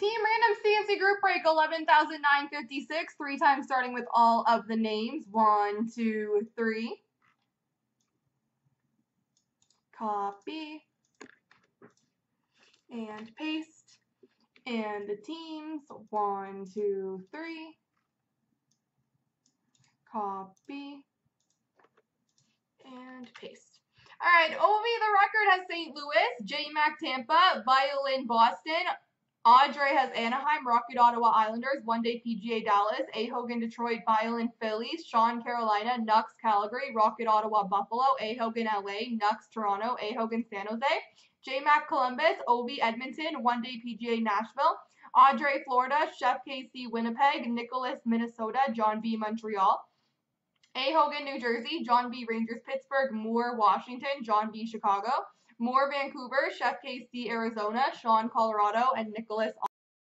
Team Random C&C Group Break 11,956, 3 times starting with all of the names. 1, 2, 3. Copy and paste. And the teams. 1, 2, 3. Copy and paste. All right, Ovi the Record has St. Louis, J-Mac Tampa, Violin Boston, Audrey has Anaheim, Rocket Ottawa Islanders, One Day PGA Dallas, A. Hogan Detroit, Violin Phillies, Sean Carolina, Nux Calgary, Rocket Ottawa Buffalo, A. Hogan LA, Nux Toronto, A. Hogan San Jose, J-Mac Columbus, Ovi Edmonton, One Day PGA Nashville, Audrey Florida, Chef KC Winnipeg, Nicholas Minnesota, John B. Montreal, A. Hogan, New Jersey, John B. Rangers, Pittsburgh, Moore, Washington, John B. Chicago, Moore, Vancouver, Chef KC, Arizona, Sean, Colorado, and Nicholas,